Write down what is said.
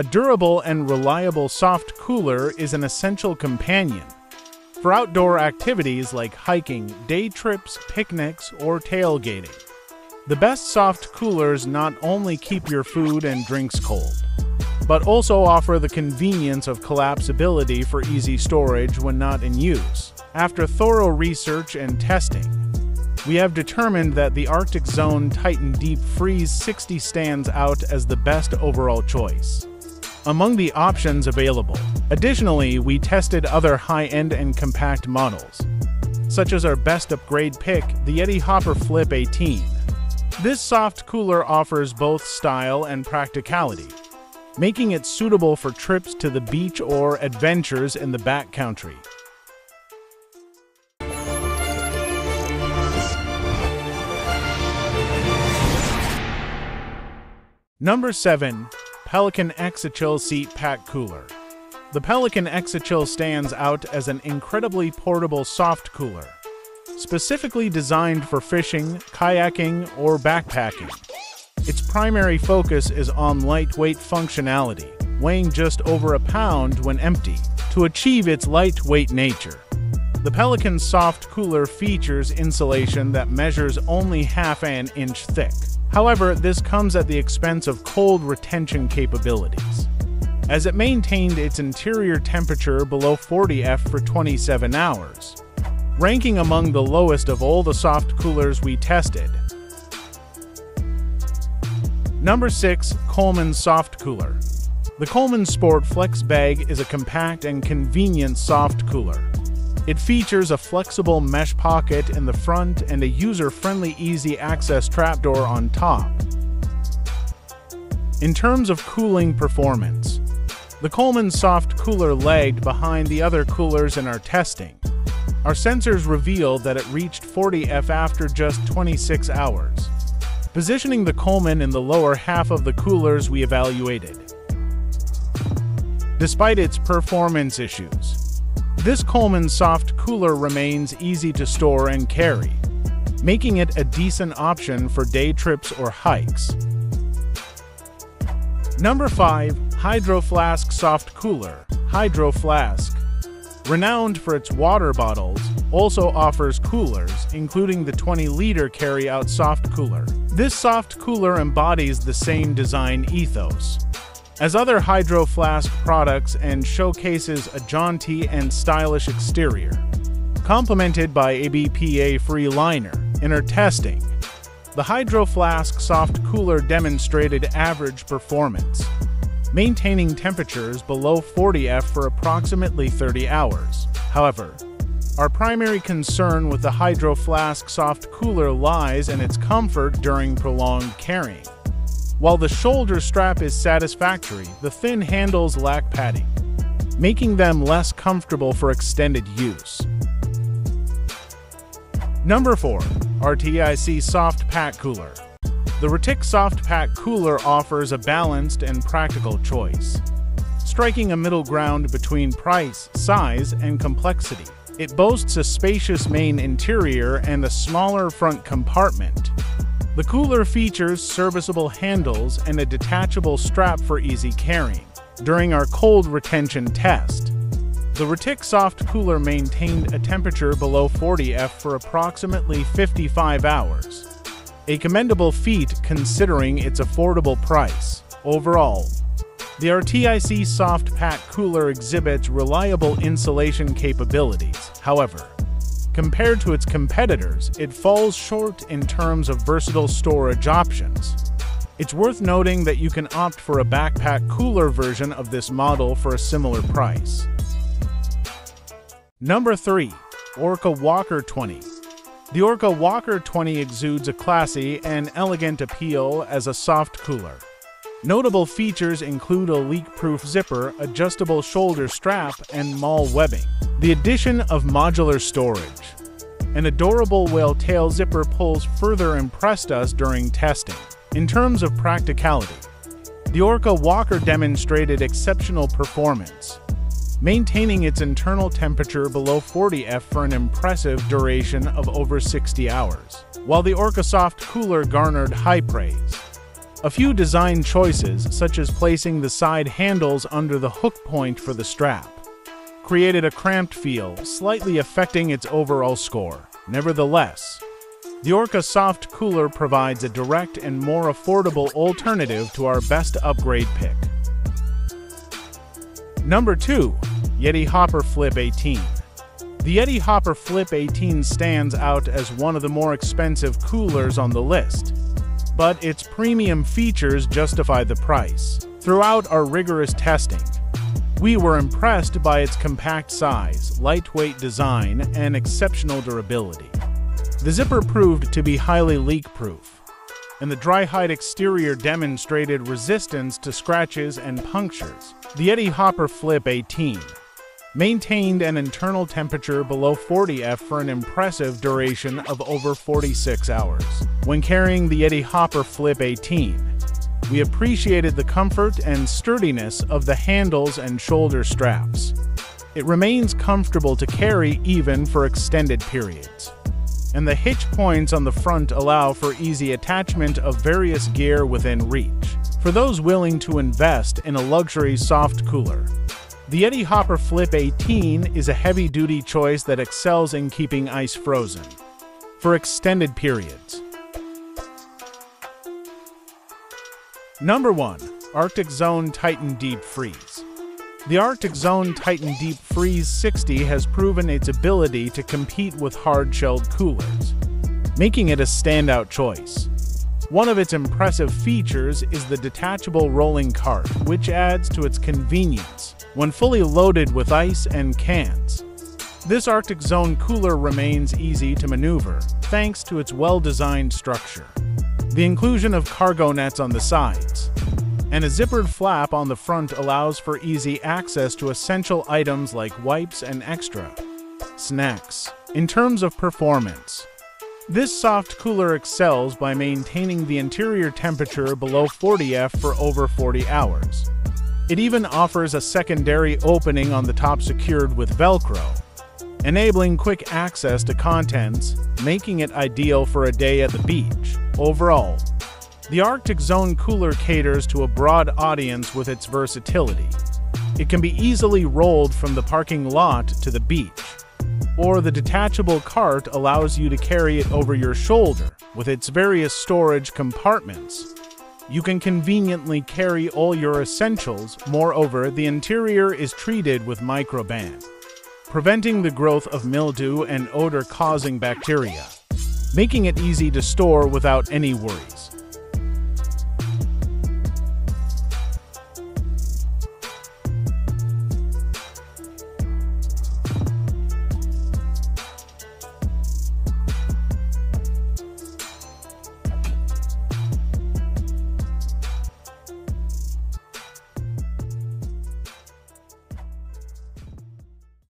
A durable and reliable soft cooler is an essential companion for outdoor activities like hiking, day trips, picnics, or tailgating. The best soft coolers not only keep your food and drinks cold, but also offer the convenience of collapsibility for easy storage when not in use. After thorough research and testing, we have determined that the Arctic Zone Titan Deep Freeze 60 stands out as the best overall choice among the options available. Additionally, we tested other high-end and compact models, such as our best upgrade pick, the Yeti Hopper Flip 18. This soft cooler offers both style and practicality, making it suitable for trips to the beach or adventures in the backcountry. Number 7. Pelican Exochill Seat Pack Cooler. The Pelican Exochill stands out as an incredibly portable soft cooler, specifically designed for fishing, kayaking, or backpacking. Its primary focus is on lightweight functionality, weighing just over a pound when empty. To achieve its lightweight nature, the Pelican soft cooler features insulation that measures only half an inch thick. However, this comes at the expense of cold retention capabilities, as it maintained its interior temperature below 40°F for 27 hours, ranking among the lowest of all the soft coolers we tested. Number 6. Coleman Soft Cooler. The Coleman Sport Flex Bag is a compact and convenient soft cooler. It features a flexible mesh pocket in the front and a user-friendly easy access trapdoor on top. In terms of cooling performance, the Coleman soft cooler lagged behind the other coolers in our testing. Our sensors revealed that it reached 40°F after just 26 hours, positioning the Coleman in the lower half of the coolers we evaluated. Despite its performance issues, this Coleman soft cooler remains easy to store and carry, making it a decent option for day trips or hikes. Number 5. Hydro Flask Soft Cooler. Hydro Flask, renowned for its water bottles, also offers coolers, including the 20-liter carry-out soft cooler. This soft cooler embodies the same design ethos as other Hydro Flask products and showcases a jaunty and stylish exterior, complemented by a BPA-free liner. In our testing, the Hydro Flask soft cooler demonstrated average performance, maintaining temperatures below 40°F for approximately 30 hours. However, our primary concern with the Hydro Flask soft cooler lies in its comfort during prolonged carrying. While the shoulder strap is satisfactory, the thin handles lack padding, making them less comfortable for extended use. Number 4. RTIC Soft Pack Cooler. The RTIC Soft Pack Cooler offers a balanced and practical choice, striking a middle ground between price, size, and complexity. It boasts a spacious main interior and a smaller front compartment. The cooler features serviceable handles and a detachable strap for easy carrying. During our cold retention test, the RTIC soft cooler maintained a temperature below 40°F for approximately 55 hours, a commendable feat considering its affordable price. Overall, the RTIC Soft Pack Cooler exhibits reliable insulation capabilities. However, compared to its competitors, it falls short in terms of versatile storage options. It's worth noting that you can opt for a backpack cooler version of this model for a similar price. Number 3. Orca Walker 20. The Orca Walker 20 exudes a classy and elegant appeal as a soft cooler. Notable features include a leak-proof zipper, adjustable shoulder strap, and maul webbing. The addition of modular storage and a durable whale tail zipper pulls further impressed us during testing. In terms of practicality, the Orca Walker demonstrated exceptional performance, maintaining its internal temperature below 40°F for an impressive duration of over 60 hours. While the Orca Soft Cooler garnered high praise, A few design choices, such as placing the side handles under the hook point for the strap, created a cramped feel, slightly affecting its overall score. Nevertheless, the Orca Soft Cooler provides a direct and more affordable alternative to our best upgrade pick. Number 2. Yeti Hopper Flip 18. The Yeti Hopper Flip 18 stands out as one of the more expensive coolers on the list, but its premium features justify the price. Throughout our rigorous testing, we were impressed by its compact size, lightweight design, and exceptional durability. The zipper proved to be highly leak-proof, and the dry-hide exterior demonstrated resistance to scratches and punctures. The Yeti Hopper Flip 18 maintained an internal temperature below 40°F for an impressive duration of over 46 hours. When carrying the Yeti Hopper Flip 18, we appreciated the comfort and sturdiness of the handles and shoulder straps. It remains comfortable to carry even for extended periods, and the hitch points on the front allow for easy attachment of various gear within reach. For those willing to invest in a luxury soft cooler, the Yeti Hopper Flip 18 is a heavy-duty choice that excels in keeping ice frozen for extended periods. Number 1. Arctic Zone Titan Deep Freeze. The Arctic Zone Titan Deep Freeze 60 has proven its ability to compete with hard-shelled coolers, making it a standout choice. One of its impressive features is the detachable rolling cart, which adds to its convenience when fully loaded with ice and cans. This Arctic Zone cooler remains easy to maneuver, thanks to its well-designed structure. The inclusion of cargo nets on the sides and a zippered flap on the front allows for easy access to essential items like wipes and extra snacks. In terms of performance, this soft cooler excels by maintaining the interior temperature below 40°F for over 40 hours. It even offers a secondary opening on the top secured with Velcro, enabling quick access to contents, making it ideal for a day at the beach. Overall, the Arctic Zone cooler caters to a broad audience with its versatility. It can be easily rolled from the parking lot to the beach, or the detachable cart allows you to carry it over your shoulder. With its various storage compartments, you can conveniently carry all your essentials. Moreover, the interior is treated with Microban, preventing the growth of mildew and odor-causing bacteria, making it easy to store without any worries.